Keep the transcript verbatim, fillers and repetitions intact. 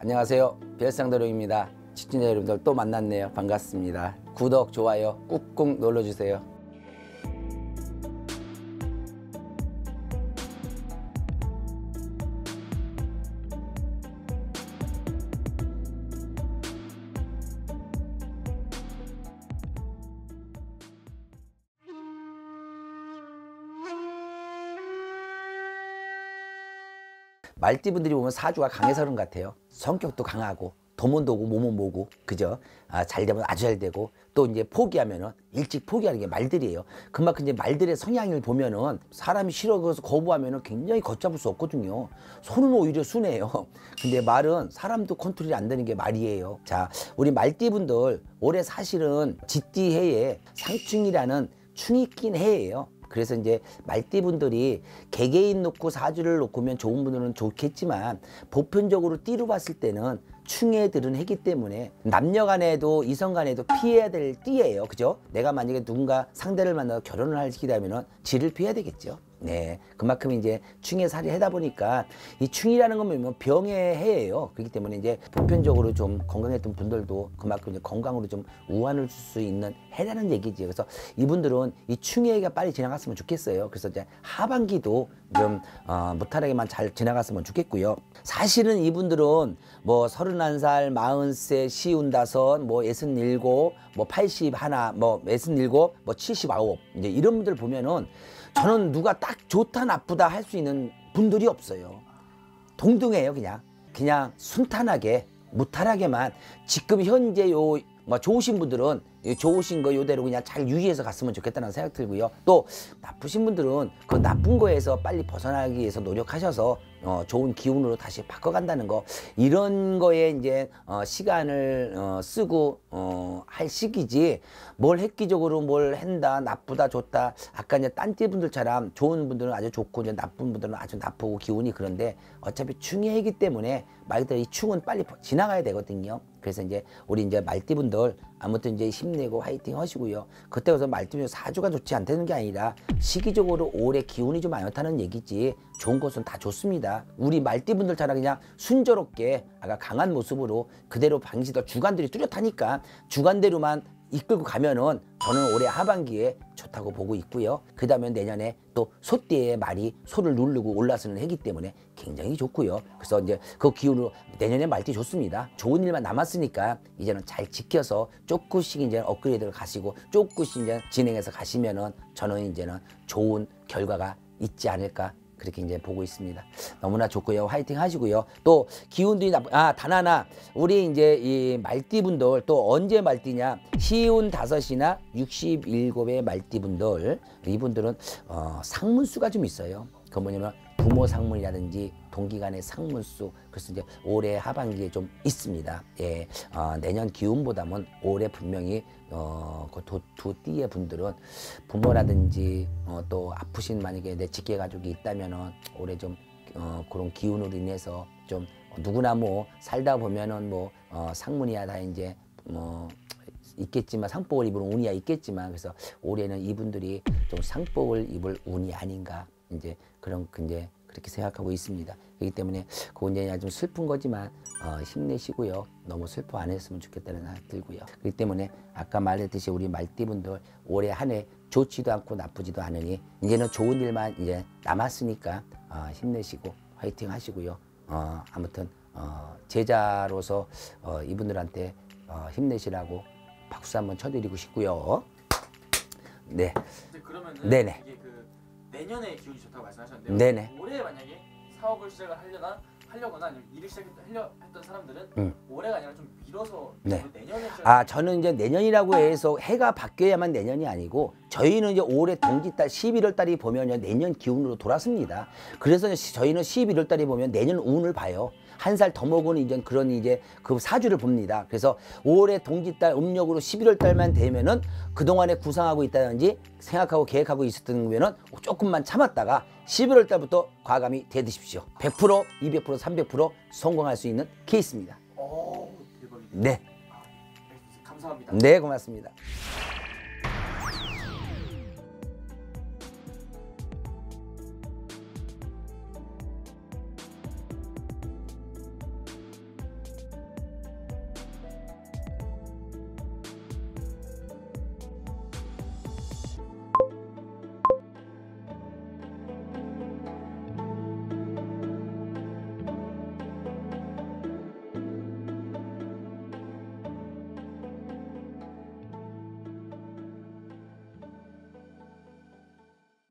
안녕하세요, 별상도령입니다. 시청자 여러분들 또 만났네요. 반갑습니다. 구독, 좋아요 꾹꾹 눌러주세요. 말띠분들이 보면 사주가 강해서 그런 것 같아요. 성격도 강하고 돈은 도고 몸은 모고, 그죠? 아, 잘 되면 아주 잘 되고, 또 이제 포기하면은 일찍 포기하는 게 말들이에요. 그만큼 이제 말들의 성향을 보면은 사람이 싫어, 그래서 거부하면은 굉장히 걷잡을 수 없거든요. 손은 오히려 순해요. 근데 말은 사람도 컨트롤이 안 되는 게 말이에요. 자, 우리 말띠분들 올해 사실은 지띠 해에 상충이라는 충이 낀 해예요. 그래서 이제 말띠분들이 개개인 놓고 사주를 놓고면 좋은 분들은 좋겠지만 보편적으로 띠로 봤을 때는 충에 들은 해기 때문에 남녀 간에도 이성 간에도 피해야 될 띠예요. 그죠? 내가 만약에 누군가 상대를 만나서 결혼을 하시다면은 지를 피해야 되겠죠. 네, 그만큼 이제 충의 살이 해다 보니까 이 충이라는 건 병의 해예요. 그렇기 때문에 이제 보편적으로 좀 건강했던 분들도 그만큼 이제 건강으로 좀 우환을 줄 수 있는 해라는 얘기지. 그래서 이분들은 이 충의 해가 빨리 지나갔으면 좋겠어요. 그래서 이제 하반기도 좀 어, 무탈하게만 잘 지나갔으면 좋겠고요. 사실은 이분들은 뭐 서른한 살, 마흔 세, 쉰다섯, 뭐 예순일곱, 뭐 팔십일, 뭐 예순일곱, 뭐 칠십구 이제 이런 분들 보면은 저는 누가 딱 좋다 나쁘다 할 수 있는 분들이 없어요. 동등해요. 그냥 그냥 순탄하게 무탈하게만 지금 현재 요 뭐 좋으신 분들은 좋으신 거 요대로 그냥 잘 유지해서 갔으면 좋겠다는 생각 들고요. 또 나쁘신 분들은 그 나쁜 거에서 빨리 벗어나기 위해서 노력하셔서 어 좋은 기운으로 다시 바꿔간다는 거, 이런 거에 이제 어 시간을 어 쓰고 어 할 시기지, 뭘 획기적으로 뭘 한다 나쁘다 좋다. 아까 이제 딴띠 분들처럼 좋은 분들은 아주 좋고 이제 나쁜 분들은 아주 나쁘고 기운이 그런데 어차피 충이 해이기 때문에 말 그대로 이 충은 빨리 지나가야 되거든요. 그래서 이제 우리 이제 말띠 분들 아무튼 이제 힘내고 화이팅 하시고요. 그때 가서 말띠면 사주가 좋지 않다는 게 아니라 시기적으로 올해 기운이 좀 안 좋다는 얘기지, 좋은 것은 다 좋습니다. 우리 말띠분들처럼 그냥 순조롭게 아까 강한 모습으로 그대로 방식도 주관들이 뚜렷하니까 주관대로만 이끌고 가면은 저는 올해 하반기에 좋다고 보고 있고요. 그 다음에 내년에 또 소띠의 말이 소를 누르고 올라서는 해기 때문에 굉장히 좋고요. 그래서 이제 그 기운으로 내년에 말띠 좋습니다. 좋은 일만 남았으니까 이제는 잘 지켜서 조금씩 이제 업그레이드를 가시고 조금씩 이제 진행해서 가시면은 저는 이제는 좋은 결과가 있지 않을까, 그렇게 이제 보고 있습니다. 너무나 좋고요. 화이팅 하시고요. 또 기운들이 나쁘, 아, 단 하나. 우리 이제 이 말띠분들 또 언제 말띠냐? 쉰다섯이나 육십칠의 말띠분들. 이분들은 어, 상문수가 좀 있어요. 그 뭐냐면 부모 상문이라든지 동기간의 상문수. 그래서 이제 올해 하반기에 좀 있습니다. 예, 어, 내년 기운보다는 올해 분명히 어, 그 두, 두 띠의 분들은 부모라든지 어, 또 아프신 만약에 내 직계 가족이 있다면은 올해 좀 어, 그런 기운으로 인해서 좀 누구나 뭐 살다 보면은 뭐 어, 상문이야 다 이제 뭐 있겠지만 상복을 입을 운이야 있겠지만, 그래서 올해는 이분들이 좀 상복을 입을 운이 아닌가, 이제 그런 이제 그렇게 생각하고 있습니다. 그렇기 때문에 그건 이제 좀 슬픈 거지만 어, 힘내시고요. 너무 슬퍼 안 했으면 좋겠다는 생각 들고요. 그렇기 때문에 아까 말했듯이 우리 말띠분들 올해 한 해 좋지도 않고 나쁘지도 않으니 이제는 좋은 일만 이제 남았으니까 어, 힘내시고 화이팅 하시고요. 어, 아무튼 어, 제자로서 어, 이분들한테 어, 힘내시라고 박수 한번 쳐드리고 싶고요. 네. 그러면은 네네. 이게 그 내년에 기운이 좋다고 말씀하셨는데 네네. 올해 만약에 사업을 시작을 하려나 하려거나 아니면 일을 시작했던 했던 사람들은 음. 올해가 아니라 좀 미뤄서 네. 내년에 아 저는 이제 내년이라고 해서 해가 바뀌어야만 내년이 아니고 저희는 이제 올해 동지달 십일월 달이 보면 내년 기운으로 돌았습니다. 그래서 저희는 십일월 달이 보면 내년 운을 봐요. 한 살 더 먹은 이제 그런 이제 그 사주를 봅니다. 그래서 올해 동지달 음력으로 십일월 달만 되면은 그동안에 구상하고 있다든지 생각하고 계획하고 있었던 거면은 조금만 참았다가 십일월 달부터 과감히 대드십시오. 백 퍼센트, 이백 퍼센트, 삼백 퍼센트 성공할 수 있는 케이스입니다. 오, 대박이다. 네. 아, 감사합니다. 네, 고맙습니다.